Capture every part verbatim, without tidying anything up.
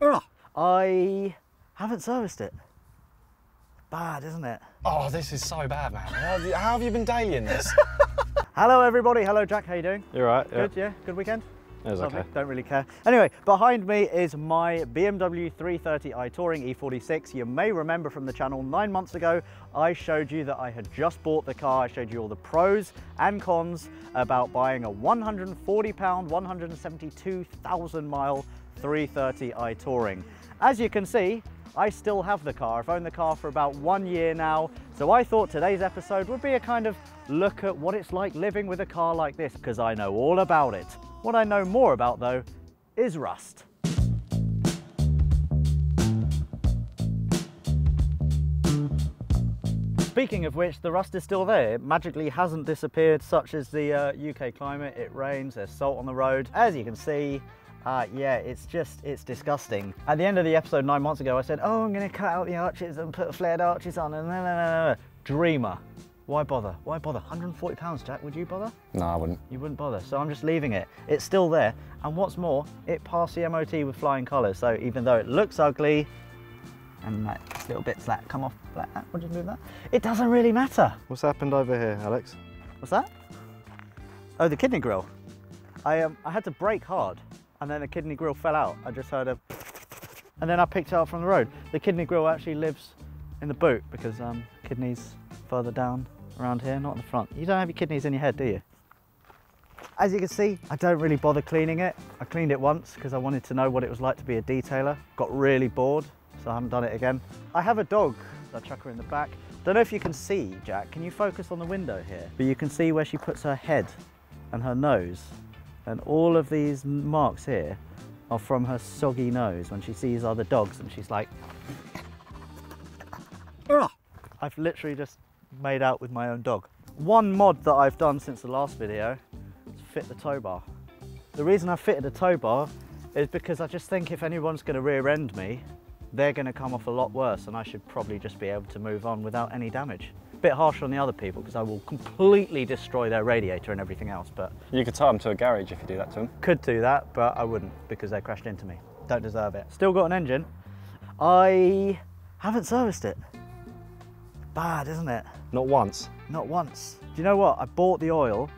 Ugh. I haven't serviced it. Bad, isn't it? Oh, this is so bad, man. How have you been daily in this? Hello, everybody. Hello, Jack. How you doing? You're right. Yeah. Good, yeah? Good weekend? It was okay. Don't really care. Anyway, behind me is my B M W three thirty i Touring E forty-six. You may remember from the channel nine months ago, I showed you that I had just bought the car. I showed you all the pros and cons about buying a one hundred and forty pound, one hundred and seventy-two thousand mile three thirty i Touring. As you can see, I still have the car. I've owned the car for about one year now. So I thought today's episode would be a kind of look at what it's like living with a car like this, because I know all about it. What I know more about, though, is rust. Speaking of which, the rust is still there. It magically hasn't disappeared, such as the uh, U K climate. It rains, there's salt on the road. As you can see, uh, yeah, it's just, it's disgusting. At the end of the episode nine months ago, I said, oh, I'm gonna cut out the arches and put flared arches on, and no, no, no, no. Dreamer. Why bother? Why bother? one hundred and forty pounds, Jack, would you bother? No, I wouldn't. You wouldn't bother, so I'm just leaving it. It's still there, and what's more, it passed the M O T with flying colours, so even though it looks ugly, and like little bits that come off like that, would you move that? It doesn't really matter. What's happened over here, Alex? What's that? Oh, the kidney grill. I, um, I had to brake hard, and then the kidney grill fell out. I just heard a... and then I picked it up from the road. The kidney grill actually lives in the boot, because um, kidneys further down around here, not in the front. You don't have your kidneys in your head, do you? As you can see, I don't really bother cleaning it. I cleaned it once because I wanted to know what it was like to be a detailer. Got really bored, so I haven't done it again. I have a dog. I chuck her in the back. Don't know if you can see, Jack. Can you focus on the window here? But you can see where she puts her head and her nose, and all of these marks here are from her soggy nose when she sees other dogs, and she's like... Ugh. I've literally just made out with my own dog. One mod that I've done since the last video is fit the tow bar. The reason I fitted a tow bar is because I just think if anyone's going to rear end me, they're going to come off a lot worse, and I should probably just be able to move on without any damage. A bit harsh on the other people because I will completely destroy their radiator and everything else, but... You could tie them to a garage if you do that to them. Could do that, but I wouldn't because they crashed into me. Don't deserve it. Still got an engine. I haven't serviced it. Bad, isn't it? Not once. Not once. Do you know what? I bought the oil,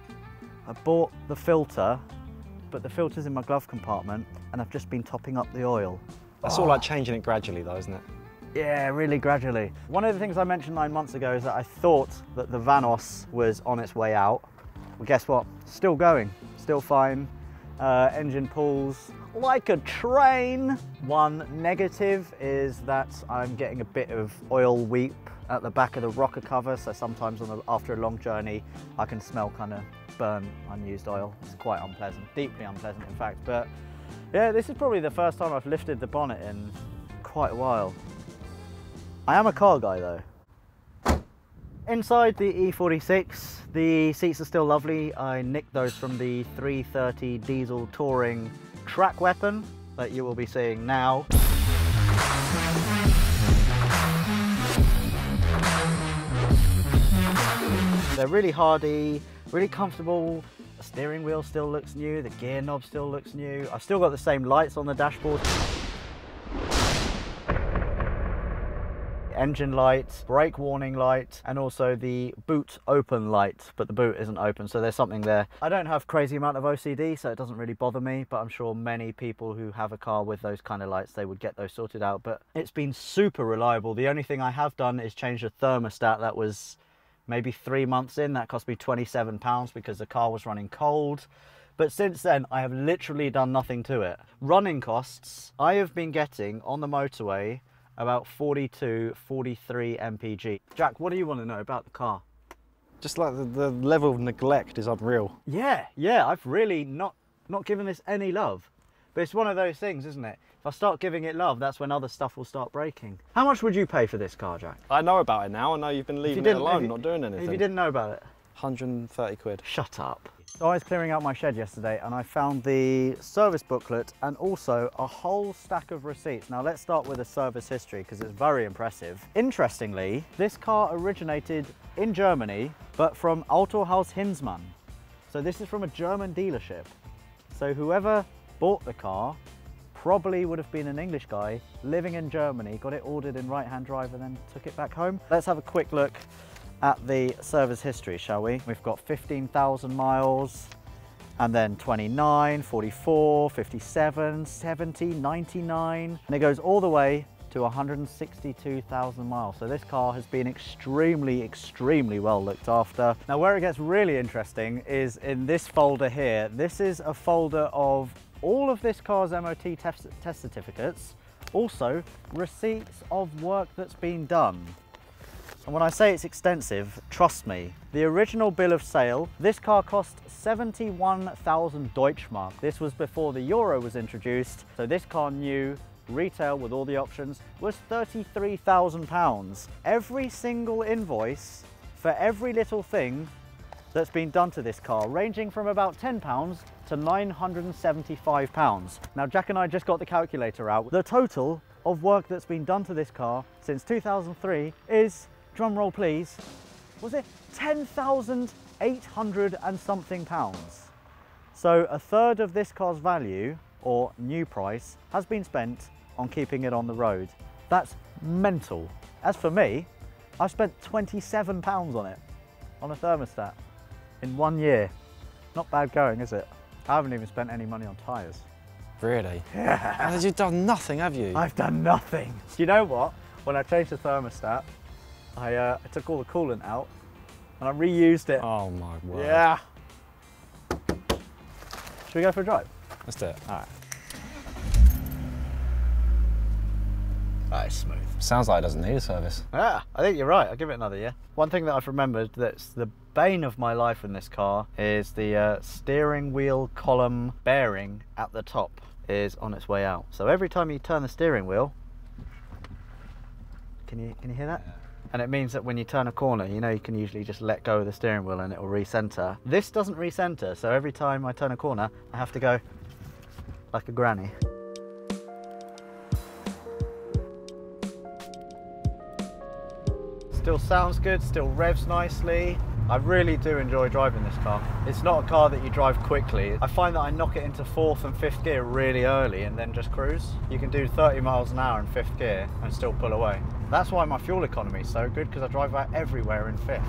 I bought the filter, but the filter's in my glove compartment, and I've just been topping up the oil. That's oh. all like changing it gradually though, isn't it? Yeah, really gradually. One of the things I mentioned nine months ago is that I thought that the Vanos was on its way out. Well, guess what? Still going, still fine. Uh, engine pulls like a train. One negative is that I'm getting a bit of oil weep at the back of the rocker cover, so sometimes on the, after a long journey, I can smell kind of burn unused oil. It's quite unpleasant, deeply unpleasant in fact, but yeah, this is probably the first time I've lifted the bonnet in quite a while. I am a car guy though. Inside the E forty-six, the seats are still lovely. I nicked those from the three thirty diesel touring track weapon that you will be seeing now. They're really hardy, really comfortable. The steering wheel still looks new, the gear knob still looks new. I've still got the same lights on the dashboard. Engine light, brake warning light, and also the boot open light, but the boot isn't open, so there's something there. I don't have crazy amount of O C D, so it doesn't really bother me, but I'm sure many people who have a car with those kind of lights, they would get those sorted out, but it's been super reliable. The only thing I have done is change the thermostat. That was maybe three months in, that cost me twenty-seven pounds because the car was running cold. But since then, I have literally done nothing to it. Running costs, I have been getting on the motorway about forty-two, forty-three M P G. Jack, what do you want to know about the car? Just like the, the level of neglect is unreal. Yeah, yeah, I've really not, not given this any love. But it's one of those things, isn't it? If I start giving it love, that's when other stuff will start breaking. How much would you pay for this car, Jack? I know about it now. I know you've been leaving it alone, you, not doing anything. If you didn't know about it? one hundred and thirty quid. Shut up. So I was clearing out my shed yesterday and I found the service booklet and also a whole stack of receipts. Now let's start with the service history because it's very impressive. Interestingly, this car originated in Germany, but from Autohaus Hinsmann. So this is from a German dealership. So whoever bought the car probably would have been an English guy living in Germany, got it ordered in right-hand drive and then took it back home. Let's have a quick look at the service history, shall we? We've got fifteen thousand miles, and then twenty-nine, forty-four, fifty-seven, seventy, ninety-nine, and it goes all the way to one hundred sixty-two thousand miles. So this car has been extremely, extremely well looked after. Now where it gets really interesting is in this folder here. This is a folder of all of this car's M O T test, test certificates, also receipts of work that's been done. And when I say it's extensive, trust me, the original bill of sale, this car cost seventy-one thousand Deutschmark. This was before the Euro was introduced, so this car new retail with all the options was thirty-three thousand pounds. Every single invoice for every little thing that's been done to this car, ranging from about ten pounds to nine hundred seventy-five pounds. Now Jack and I just got the calculator out. The total of work that's been done to this car since two thousand three is, drum roll please, was it ten thousand eight hundred and something pounds? So a third of this car's value, or new price, has been spent on keeping it on the road. That's mental. As for me, I've spent twenty-seven pounds on it, on a thermostat, in one year. Not bad going, is it? I haven't even spent any money on tyres. Really? Yeah. And you've done nothing, have you? I've done nothing. Do you know what? When I changed the thermostat, I, uh, I took all the coolant out and I reused it. Oh my word. Yeah. Should we go for a drive? Let's do it. All right. That is smooth. Sounds like it doesn't need a service. Yeah, I think you're right. I'll give it another year. One thing that I've remembered that's the bane of my life in this car is the uh, steering wheel column bearing at the top is on its way out. So every time you turn the steering wheel, can you, can you hear that? Yeah. And it means that when you turn a corner, you know you can usually just let go of the steering wheel and it will recenter. This doesn't recenter, so every time I turn a corner, I have to go like a granny. Still sounds good, still revs nicely. I really do enjoy driving this car. It's not a car that you drive quickly. I find that I knock it into fourth and fifth gear really early and then just cruise. You can do thirty miles an hour in fifth gear and still pull away. That's why my fuel economy is so good, because I drive out everywhere in fifth.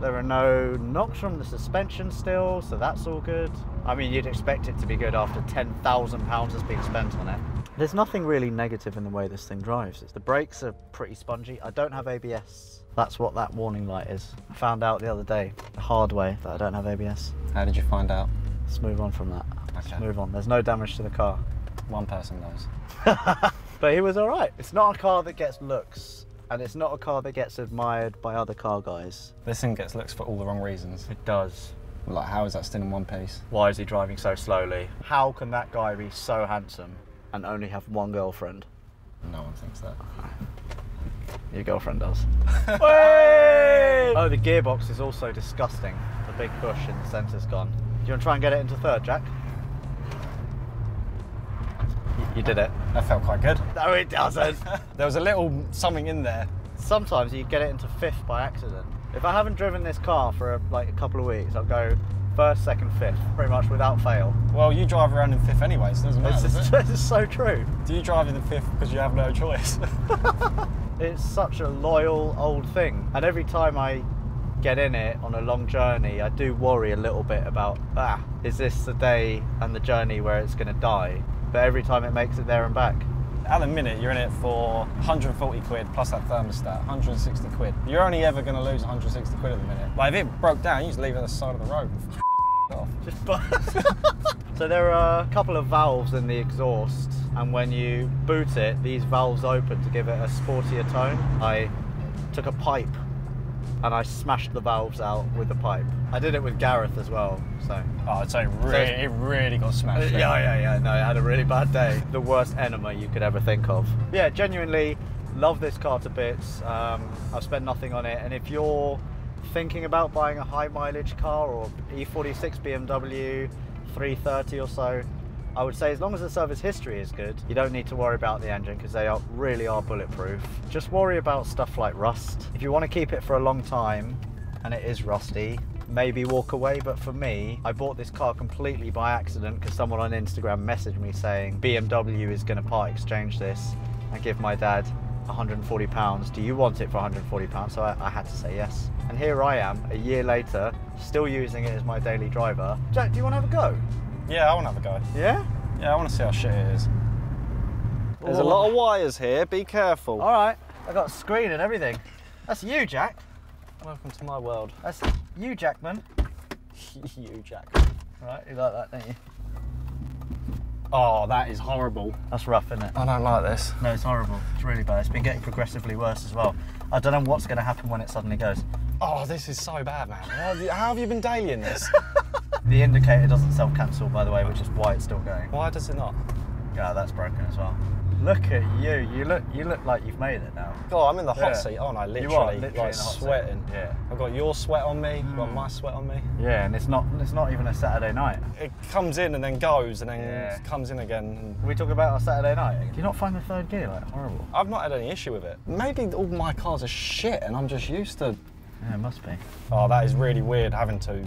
There are no knocks from the suspension still, so that's all good. I mean, you'd expect it to be good after ten thousand pounds has been spent on it. There's nothing really negative in the way this thing drives. The brakes are pretty spongy. I don't have A B S. That's what that warning light is. I found out the other day, the hard way, that I don't have A B S. How did you find out? Let's move on from that. Okay. Let's move on. There's no damage to the car. One person knows. But he was all right. It's not a car that gets looks. And it's not a car that gets admired by other car guys. This thing gets looks for all the wrong reasons. It does. Like, how is that still in one piece? Why is he driving so slowly? How can that guy be so handsome and only have one girlfriend? No one thinks that. Your girlfriend does. Oh, the gearbox is also disgusting. The big bush in the centre's gone. Do you want to try and get it into third, Jack? You did it. That felt quite good. No, it doesn't. There was a little something in there. Sometimes you get it into fifth by accident. If I haven't driven this car for a, like a couple of weeks, I'll go first, second, fifth, pretty much without fail. Well, you drive around in fifth anyway, so it doesn't matter, it's just, does it? It's so true. Do you drive in the fifth because you have no choice? It's such a loyal old thing. And every time I get in it on a long journey, I do worry a little bit about, ah, is this the day and the journey where it's going to die? But every time it makes it there and back. At the minute, you're in it for one hundred forty quid plus that thermostat, one hundred sixty quid. You're only ever going to lose one hundred sixty quid at the minute. Like, if it broke down, you just leave it on the side of the road and f*** off. Just bust. So there are a couple of valves in the exhaust, and when you boot it, these valves open to give it a sportier tone. I took a pipe and I smashed the valves out with the pipe. I did it with Gareth as well, so. Oh, it's a really, so it's, it really got smashed. Yeah, yeah, yeah, no, I had a really bad day. The worst enema you could ever think of. Yeah, genuinely love this car to bits. Um, I've spent nothing on it, and if you're thinking about buying a high mileage car or E forty-six B M W three thirty or so, I would say as long as the service history is good, you don't need to worry about the engine because they are, really are bulletproof. Just worry about stuff like rust. If you want to keep it for a long time and it is rusty, maybe walk away. But for me, I bought this car completely by accident because someone on Instagram messaged me saying B M W is going to part exchange this and give my dad one hundred and forty pounds. Do you want it for one hundred and forty pounds? So I, I had to say yes. And here I am a year later, still using it as my daily driver. Jack, do you want to have a go? Yeah, I want to have a go. Yeah? Yeah, I want to see how shit it is. There's Ooh. a lot of wires here, be careful. All right, I got a screen and everything. That's you, Jack. Welcome to my world. That's you, Jackman. You, Jack. Right, you like that, don't you? Oh, that is horrible. That's rough, isn't it? I don't like this. No, it's horrible. It's really bad. It's been getting progressively worse as well. I don't know what's going to happen when it suddenly goes. Oh, this is so bad, man. How have you, how have you been dailying this? The indicator doesn't self-cancel, by the way, which is why it's still going. Why does it not? Yeah, that's broken as well. Look at you. You look you look like you've made it now. Oh, I'm in the hot yeah. seat, aren't I? Literally, you are, literally like, in the hot sweating. Seat. Yeah. I've got your sweat on me, mm. I've got my sweat on me. Yeah, and it's not it's not even a Saturday night. It comes in and then goes and then yeah. comes in again. And... Can we talk about our Saturday night? Do you not find the third gear like horrible? I've not had any issue with it. Maybe all my cars are shit and I'm just used to... Yeah, it must be. Oh, that is really weird having to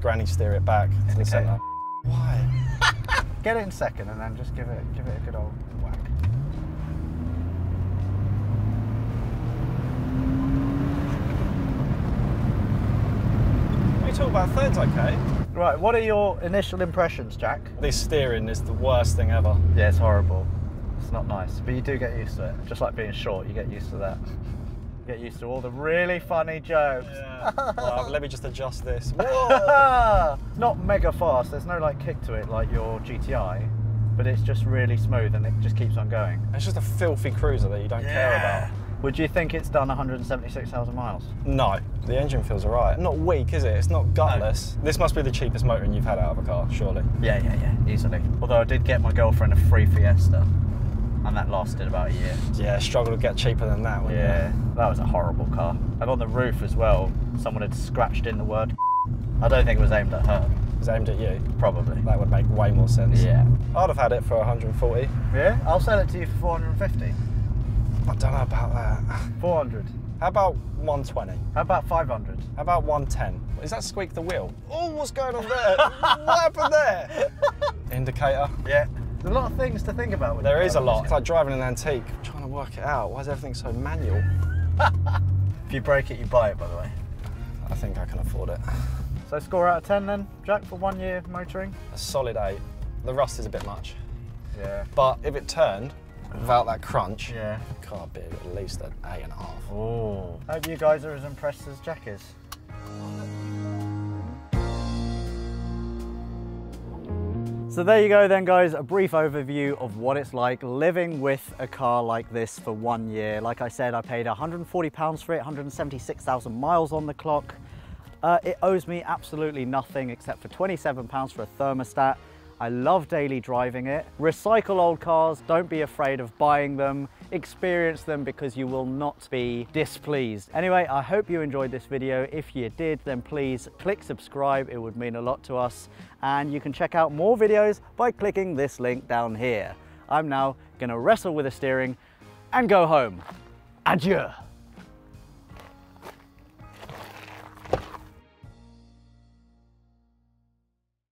granny steer it back Indicator. to the centre. Why? Get it in second and then just give it give it a good old whack. What are you talking about? Third's okay. Right, what are your initial impressions, Jack? This steering is the worst thing ever. Yeah, it's horrible. It's not nice, but you do get used to it. Just like being short, you get used to that. Get used to all the really funny jokes. Yeah. Well, let me just adjust this. Whoa. Not mega fast. There's no like kick to it like your G T I, but it's just really smooth and it just keeps on going. It's just a filthy cruiser that you don't yeah. care about. Would you think it's done one hundred and seventy-six thousand miles? No. The engine feels alright. Not weak, is it? It's not gutless. No. This must be the cheapest motoring you've had out of a car, surely. Yeah, yeah, yeah. Easily. Although I did get my girlfriend a free Fiesta. And that lasted about a year. Yeah, struggled to get cheaper than that one. Yeah, it? That was a horrible car. And on the roof as well, someone had scratched in the word. I don't think it was aimed at her. It was aimed at you? Probably. That would make way more sense. Yeah. I'd have had it for one hundred and forty. Yeah? I'll sell it to you for four hundred and fifty. I don't know about that. four hundred. How about one twenty? How about five hundred? How about one ten? Is that squeak the wheel? Oh, what's going on there? What happened there? Indicator. Yeah. There's a lot of things to think about. When there is a lot. It's like driving an antique, I'm trying to work it out. Why is everything so manual? If you break it, you buy it, by the way. I think I can afford it. So score out of ten then, Jack, for one year motoring? A solid eight. The rust is a bit much. Yeah. But if it turned, without that crunch, yeah. it can't be at least an eight and a half. Oh. I hope you guys are as impressed as Jack is. So there you go then, guys, a brief overview of what it's like living with a car like this for one year. Like I said, I paid one hundred and forty pounds for it, one hundred and seventy-six thousand miles on the clock. Uh, it owes me absolutely nothing except for twenty-seven pounds for a thermostat. I love daily driving it. Recycle old cars, don't be afraid of buying them. Experience them because you will not be displeased. Anyway, I hope you enjoyed this video. If you did, then please click subscribe. It would mean a lot to us. And you can check out more videos by clicking this link down here. I'm now gonna wrestle with the steering and go home. Adieu.